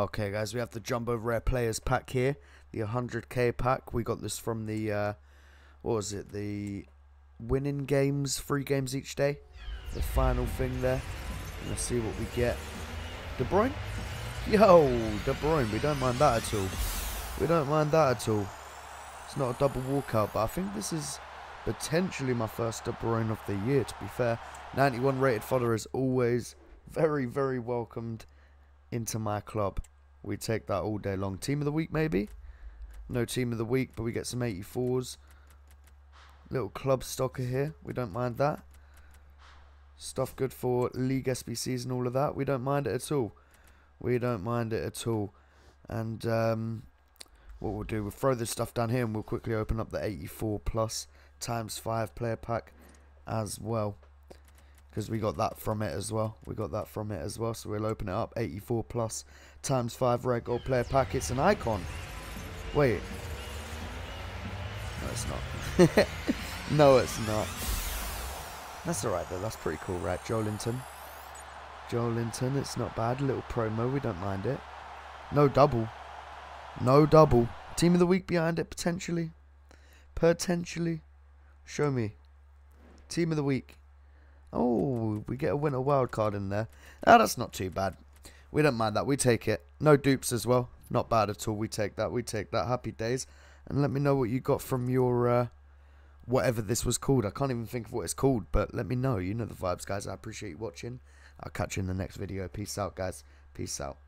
Okay guys, we have the Jumbo Rare Players pack here, the 100k pack. We got this from the, what was it, the winning games, 3 games each day. The final thing there. Let's see what we get. De Bruyne? Yo, De Bruyne, we don't mind that at all. We don't mind that at all. It's not a double walkout, but I think this is potentially my first De Bruyne of the year, to be fair. 91 rated fodder is always very, very welcomed into my club. We take that all day long. Team of the week, maybe? No team of the week, but we get some 84s. Little club stocker here. We don't mind that. Stuff good for league SBCs and all of that. We don't mind it at all. We don't mind it at all. And what we'll do, we'll throw this stuff down here and we'll quickly open up the 84 plus ×5 player pack as well, because we got that from it as well. We got that from it as well. So we'll open it up. 84 plus ×5 rare gold player pack. It's an icon. Wait. No, it's not. No, it's not. That's alright though. That's pretty cool, right? Joelinton. Joelinton. It's not bad. A little promo. We don't mind it. No double. No double. Team of the week behind it, potentially. Potentially. Show me. Team of the week. Oh, we get a winner wild card in there. Ah, that's not too bad. We don't mind that. We take it. No dupes as well. Not bad at all. We take that. We take that. Happy days. And let me know what you got from your whatever this was called. I can't even think of what it's called, but let me know. You know the vibes, guys. I appreciate you watching. I'll catch you in the next video. Peace out, guys. Peace out.